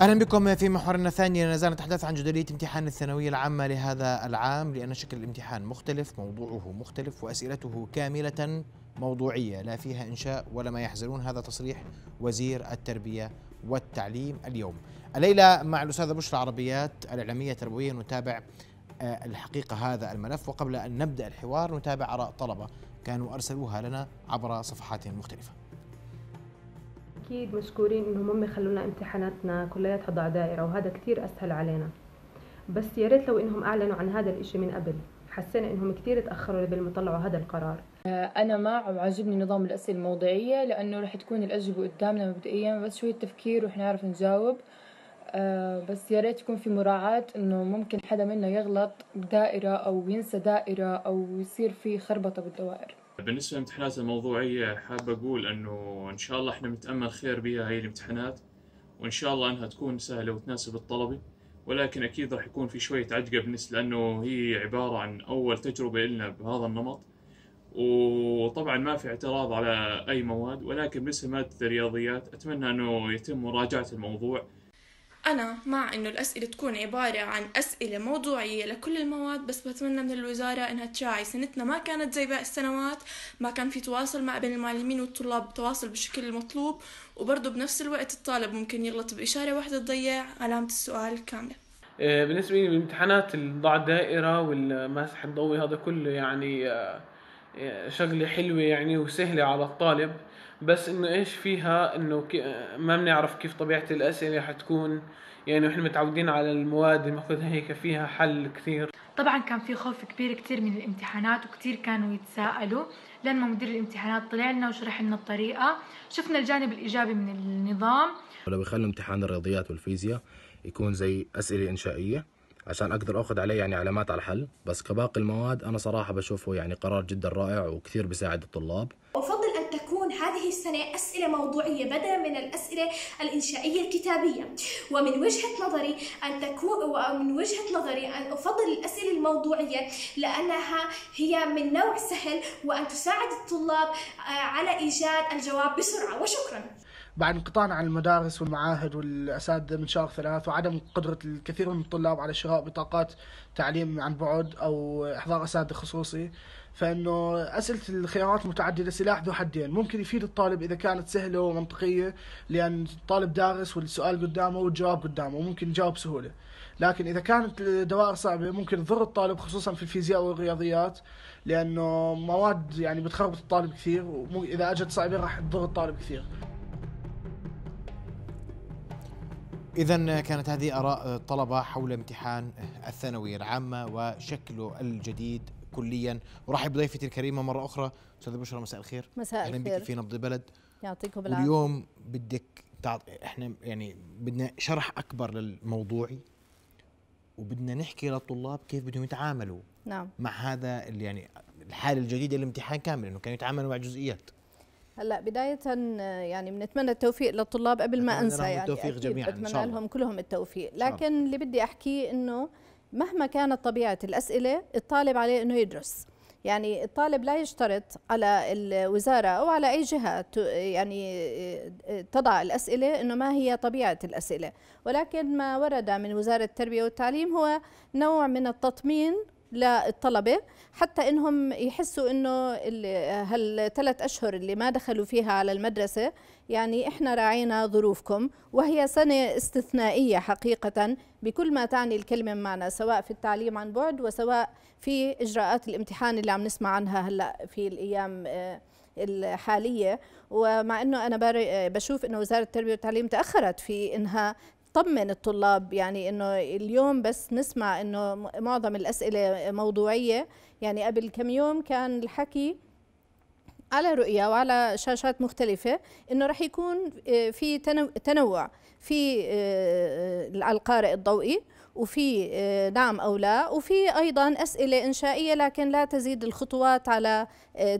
اهلا بكم في محورنا الثاني. لا نزال نتحدث عن جدلية امتحان الثانوية العامة لهذا العام، لأن شكل الامتحان مختلف، موضوعه مختلف، وأسئلته كاملة موضوعية لا فيها إنشاء ولا ما يحزنون. هذا تصريح وزير التربية والتعليم اليوم. الليلة مع الأستاذة بشرى عربيات الإعلامية التربوية نتابع الحقيقة هذا الملف، وقبل أن نبدأ الحوار نتابع آراء طلبة كانوا أرسلوها لنا عبر صفحاتهم المختلفة. أكيد مشكورين إنهم هم خلونا امتحاناتنا كلياتها ضع دائرة، وهذا كتير أسهل علينا، بس يا ريت لو إنهم أعلنوا عن هذا الإشي من قبل. حسينا إنهم كتير تأخروا قبل طلعوا هذا القرار. أنا مع وعاجبني نظام الأسئلة الموضعية، لأنه رح تكون الأجوبة قدامنا مبدئيا بس شوية تفكير ورح نعرف نجاوب، بس يا ريت يكون في مراعاة إنه ممكن حدا منا يغلط بدائرة أو ينسى دائرة أو يصير في خربطة بالدوائر. بالنسبة للامتحانات الموضوعية حاب أقول إنه إن شاء الله إحنا متأمل خير بها هاي الامتحانات، وإن شاء الله إنها تكون سهلة وتناسب الطلبة، ولكن أكيد راح يكون في شوية عجقة بالنسبة لأنه هي عبارة عن أول تجربة لنا بهذا النمط، وطبعا ما في اعتراض على أي مواد، ولكن بالنسبة لمادة الرياضيات أتمنى إنه يتم مراجعة الموضوع. أنا مع إنه الأسئلة تكون عبارة عن أسئلة موضوعية لكل المواد، بس بتمنى من الوزارة إنها تراعي سنتنا ما كانت زي باقي السنوات، ما كان في تواصل مع بين المعلمين والطلاب، تواصل بالشكل المطلوب، وبرضه بنفس الوقت الطالب ممكن يغلط بإشارة واحدة تضيع علامة السؤال كاملة. بالنسبة لي الامتحانات ضع دائرة والمسح الضوئي هذا كله يعني شغلة حلوة يعني وسهلة على الطالب، بس انه ايش فيها انه ما بنعرف كيف طبيعة الاسئلة حتكون، يعني احنا متعودين على المواد اللي ماخذها هيك فيها حل كثير. طبعا كان في خوف كبير كثير من الامتحانات، وكثير كانوا يتساءلوا لما مدير الامتحانات طلع لنا وشرح لنا الطريقة، شفنا الجانب الايجابي من النظام. لو يخلوا امتحان الرياضيات والفيزياء يكون زي اسئلة انشائية عشان اقدر اخذ عليه يعني علامات على الحل، بس كباقي المواد انا صراحة بشوفه يعني قرار جدا رائع وكثير بيساعد الطلاب. هذه السنة أسئلة موضوعية بدلا من الأسئلة الإنشائية الكتابية، ومن وجهة نظري أن أفضل الأسئلة الموضوعية لأنها هي من نوع سهل وأن تساعد الطلاب على إيجاد الجواب بسرعة. وشكرا. بعد انقطاعنا عن المدارس والمعاهد والأساتذة من شهر 3 وعدم قدرة الكثير من الطلاب على شراء بطاقات تعليم عن بعد أو إحضار أساتذة خصوصي، فإنه أسئلة الخيارات المتعددة سلاح ذو حدين، ممكن يفيد الطالب إذا كانت سهلة ومنطقية لأن الطالب دارس والسؤال قدامه والجواب قدامه وممكن يجاوب بسهولة، لكن إذا كانت الدوائر صعبة ممكن تضر الطالب خصوصا في الفيزياء والرياضيات، لأنه مواد يعني بتخربط الطالب كثير، وإذا أجت صعبة راح تضر الطالب كثير. إذا كانت هذه آراء طلبة حول امتحان الثانوية العامة وشكله الجديد كليا. ورحب بضيفتي الكريمة مرة أخرى أستاذة بشرى، مساء الخير. مساء الخير. أهلا بك في نبض بلد. يعطيكم العافية. واليوم بدك احنا يعني بدنا شرح أكبر للموضوعي، وبدنا نحكي للطلاب كيف بدهم يتعاملوا نعم مع هذا يعني الحالة الجديدة للامتحان كامل، إنه كانوا يتعاملوا مع جزئيات. هلا بداية يعني بنتمنى التوفيق للطلاب، قبل ما انسى يعني التوفيق جميعا ان شاء الله، بتمنى لهم كلهم التوفيق. لكن اللي بدي احكيه انه مهما كانت طبيعة الأسئلة الطالب عليه انه يدرس، يعني الطالب لا يشترط على الوزارة او على اي جهة يعني تضع الأسئلة انه ما هي طبيعة الأسئلة، ولكن ما ورد من وزارة التربية والتعليم هو نوع من التطمين للطلبة حتى انهم يحسوا انه هالثلاث اشهر اللي ما دخلوا فيها على المدرسة يعني احنا راعينا ظروفكم، وهي سنة استثنائية حقيقة بكل ما تعني الكلمة معنا، سواء في التعليم عن بعد وسواء في اجراءات الامتحان اللي عم نسمع عنها هلا في الايام الحالية. ومع انه انا بشوف انه وزارة التربية والتعليم تأخرت في انها طمن الطلاب، يعني انه اليوم بس نسمع انه معظم الاسئله موضوعيه، يعني قبل كم يوم كان الحكي على رؤيا وعلى شاشات مختلفه انه راح يكون في تنوع في القارئ الضوئي، وفي نعم أو لا، وفي أيضا أسئلة إنشائية لكن لا تزيد الخطوات على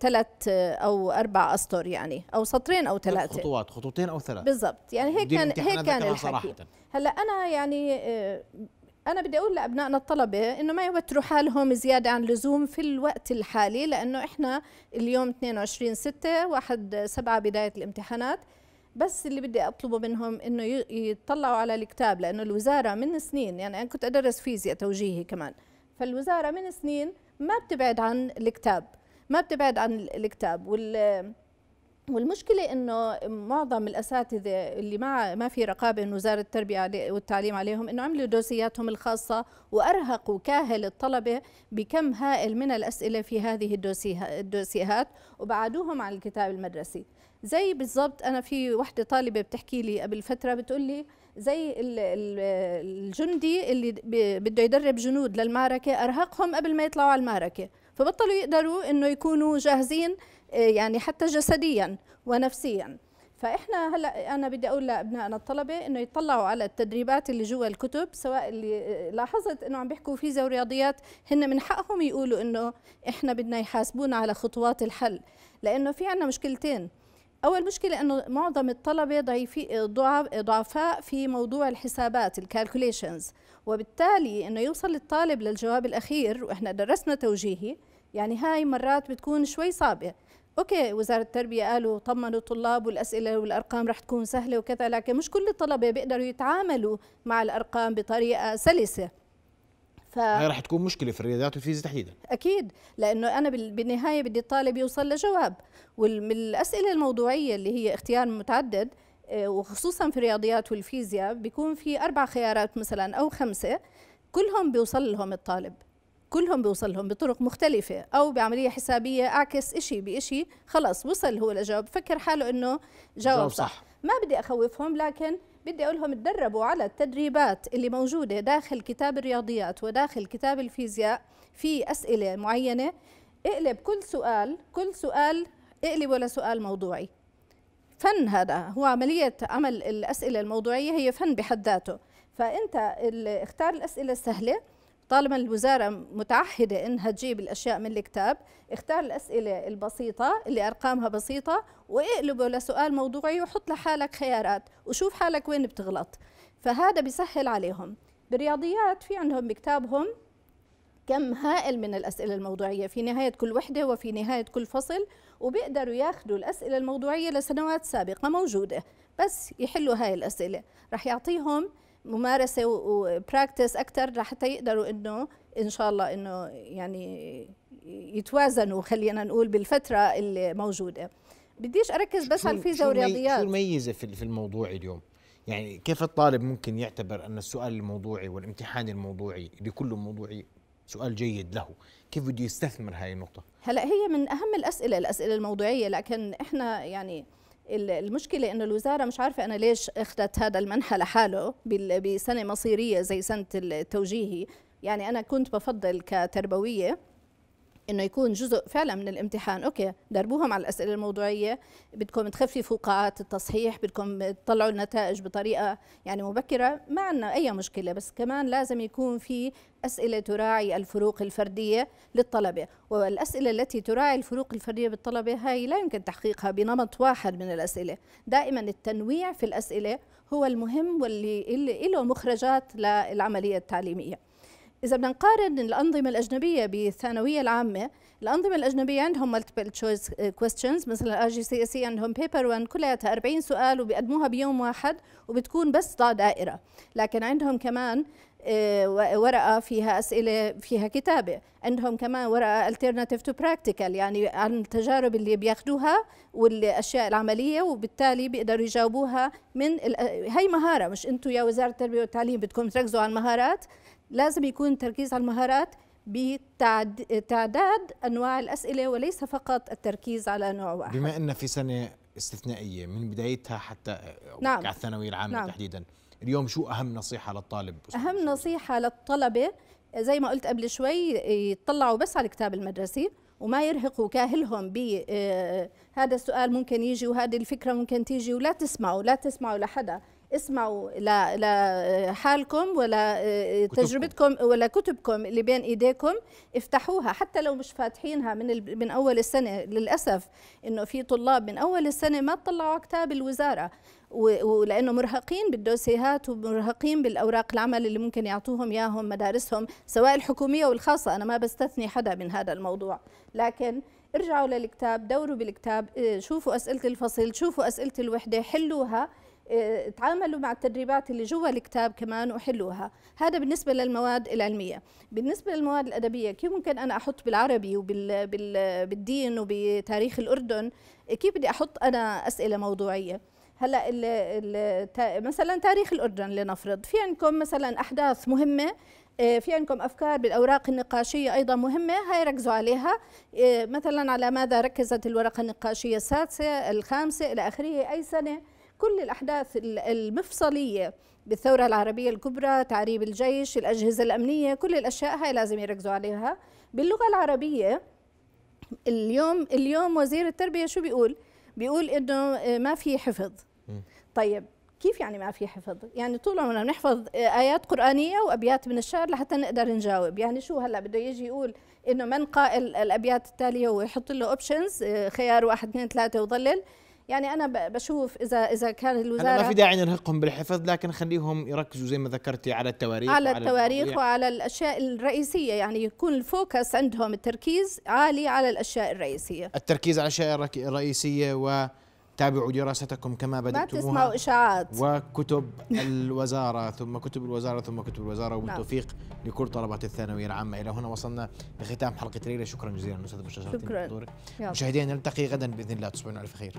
3 أو 4 أسطر، يعني أو سطرين أو 3 خطوات، خطوتين أو 3 بالضبط، يعني هيك كان الحكي. هلا أنا يعني أنا بدي أقول لأبنائنا الطلبة إنه ما يوتروا حالهم زيادة عن اللزوم في الوقت الحالي، لأنه إحنا اليوم 22/6 1/7 بداية الامتحانات، بس اللي بدي اطلبه منهم انه يطلعوا على الكتاب، لانه الوزاره من سنين، يعني انا كنت ادرس فيزياء توجيهي كمان، فالوزاره من سنين ما بتبعد عن الكتاب، والمشكله انه معظم الاساتذه اللي ما في رقابه من وزاره التربيه والتعليم عليهم، انه عملوا دوسياتهم الخاصه وارهقوا كاهل الطلبه بكم هائل من الاسئله في هذه الدوسيهات وبعدوهم عن الكتاب المدرسي. زي بالضبط انا في وحده طالبه بتحكي لي قبل فتره، بتقول لي زي الجندي اللي بده يدرب جنود للمعركه، ارهقهم قبل ما يطلعوا على المعركه، فبطلوا يقدروا انه يكونوا جاهزين يعني حتى جسديا ونفسيا. فاحنا هلا انا بدي اقول لابنائنا الطلبه انه يطلعوا على التدريبات اللي جوا الكتب، سواء اللي لاحظت انه عم بيحكوا فيزياء ورياضيات، هن من حقهم يقولوا انه احنا بدنا يحاسبونا على خطوات الحل، لانه في عندنا مشكلتين. أول مشكلة أنه معظم الطلبة ضعفاء في موضوع الحسابات الكالكوليشنز، وبالتالي أنه يوصل الطالب للجواب الأخير، وإحنا درسنا توجيهي، يعني هاي مرات بتكون شوي صعبة. أوكي وزارة التربية قالوا طمنوا الطلاب والأسئلة والأرقام رح تكون سهلة وكذا، لكن مش كل الطلبة بيقدروا يتعاملوا مع الأرقام بطريقة سلسة. هاي رح تكون مشكلة في الرياضيات والفيزياء تحديدا. أكيد، لأنه أنا بالنهاية بدي الطالب يوصل لجواب، والأسئلة الموضوعية اللي هي اختيار متعدد، وخصوصا في الرياضيات والفيزياء بيكون في 4 خيارات مثلا أو 5، كلهم بيوصل لهم الطالب، كلهم بيوصل لهم بطرق مختلفة أو بعملية حسابية، أعكس إشي بإشي، خلص وصل هو لجواب، فكر حاله إنه جواب صح. ما بدي أخوفهم، لكن بدي أقول لهم اتدربوا على التدريبات اللي موجودة داخل كتاب الرياضيات وداخل كتاب الفيزياء. في أسئلة معينة اقلب كل سؤال اقلبه لسؤال موضوعي، فن هذا، هو عملية عمل الأسئلة الموضوعية هي فن بحد ذاته. فأنت اختار الأسئلة السهلة، طالما الوزارة متعهدة إنها تجيب الأشياء من الكتاب، اختار الأسئلة البسيطة اللي أرقامها بسيطة واقلبه لسؤال موضوعي، وحط لحالك خيارات وشوف حالك وين بتغلط، فهذا بيسهل عليهم. بالرياضيات في عندهم بكتابهم كم هائل من الأسئلة الموضوعية في نهاية كل وحدة وفي نهاية كل فصل، وبيقدروا ياخدوا الأسئلة الموضوعية لسنوات سابقة موجودة، بس يحلوا هاي الأسئلة، رح يعطيهم ممارسه وبراكتس اكثر لحتى يقدروا انه ان شاء الله انه يعني يتوازنوا، خلينا نقول بالفتره اللي موجوده. بديش اركز بس على الفيزياء والرياضيات. شو الميزه في الموضوع اليوم؟ يعني كيف الطالب ممكن يعتبر ان السؤال الموضوعي والامتحان الموضوعي اللي كله موضوعي سؤال جيد له؟ كيف بده يستثمر هاي النقطه؟ هلا هي من اهم الاسئله الموضوعيه، لكن احنا يعني المشكلة إنه الوزارة مش عارفة أنا ليش أخذت هذا المنحى لحاله بسنة مصيرية زي سنة التوجيهي. يعني أنا كنت بفضل كتربوية إنه يكون جزء فعلا من الامتحان. أوكي دربوهم على الأسئلة الموضوعية، بدكم تخففوا قاعات التصحيح، بدكم تطلعوا النتائج بطريقة يعني مبكرة، ما عندنا أي مشكلة، بس كمان لازم يكون في أسئلة تراعي الفروق الفردية للطلبة، والأسئلة التي تراعي الفروق الفردية بالطلبة هاي لا يمكن تحقيقها بنمط واحد من الأسئلة. دائما التنويع في الأسئلة هو المهم، واللي له مخرجات للعملية التعليمية. إذا بدنا نقارن الأنظمة الأجنبية بالثانوية العامة، الأنظمة الأجنبية عندهم multiple choice questions، مثلا RGCSE عندهم paper 1 كلياتها 40 سؤال وبيقدموها بيوم واحد، وبتكون بس دائرة، لكن عندهم كمان ورقة فيها أسئلة فيها كتابة، عندهم كمان ورقة alternative to practical، يعني عن التجارب اللي بياخدوها والأشياء العملية، وبالتالي بيقدروا يجاوبوها من هاي مهارة. مش أنتوا يا وزارة التربية والتعليم بدكم تركزوا على المهارات، لازم يكون التركيز على المهارات بتعداد أنواع الأسئلة وليس فقط التركيز على نوع واحد. بما أن في سنة استثنائية من بدايتها حتى على الثانوية العامة تحديدا، اليوم شو أهم نصيحة للطالب؟ أهم نصيحة للطلبة زي ما قلت قبل شوي، يطلعوا بس على الكتاب المدرسي وما يرهقوا كاهلهم بهذا السؤال ممكن يجي وهذه الفكرة ممكن تيجي، ولا تسمعوا لحدا، اسمعوا لحالكم ولا تجربتكم ولا كتبكم اللي بين ايديكم، افتحوها حتى لو مش فاتحينها من اول السنه. للاسف انه في طلاب من اول السنه ما طلعوا كتاب الوزاره، ولانه مرهقين بالدوسيهات ومرهقين بالاوراق العمل اللي ممكن يعطوهم اياهم مدارسهم، سواء الحكوميه والخاصه، انا ما بستثني حدا من هذا الموضوع، لكن ارجعوا للكتاب، دوروا بالكتاب، شوفوا أسئلة الفصل، شوفوا أسئلة الوحدة، حلوها، تعاملوا مع التدريبات اللي جوا الكتاب كمان وحلوها. هذا بالنسبة للمواد العلمية. بالنسبة للمواد الأدبية، كيف ممكن أنا أحط بالعربي وبالدين وبتاريخ الأردن، كيف بدي أحط أنا أسئلة موضوعية؟ هلا مثلا تاريخ الأردن لنفرض، في عندكم مثلا أحداث مهمة، في عندكم أفكار بالأوراق النقاشية أيضا مهمة، هاي ركزوا عليها، مثلا على ماذا ركزت الورقة النقاشية السادسة الخامسة إلى آخره، أي سنة، كل الأحداث المفصلية بالثورة العربية الكبرى، تعريب الجيش، الأجهزة الأمنية، كل الأشياء هاي لازم يركزوا عليها. باللغة العربية اليوم وزير التربية شو بيقول؟ بيقول إنه ما في حفظ. طيب كيف يعني ما في حفظ؟ يعني طول عمرنا بنحفظ آيات قرآنية وأبيات من الشعر لحتى نقدر نجاوب، يعني شو هلا بده يجي يقول إنه من قائل الأبيات التالية ويحط له أوبشنز خيار 1 2 3 وضلل؟ يعني أنا بشوف إذا كان الوزارة، أنا ما في داعي نرهقهم بالحفظ، لكن خليهم يركزوا زي ما ذكرتي على التواريخ، وعلى الأشياء الرئيسية، يعني يكون الفوكس عندهم التركيز عالي على الأشياء الرئيسية، التركيز على الأشياء الرئيسية. وتابعوا دراستكم كما بدأتموها، ما تسمعوا إشاعات وكتب الوزارة ثم كتب الوزارة ثم كتب الوزارة، وبالتوفيق لكل طلبة الثانوية العامة. إلى هنا وصلنا لختام حلقة الليلة، شكرا جزيلا أستاذ بشرى، شكرا. مشاهدينا نلتقي غدا بإذن الله، تصبحون على خير.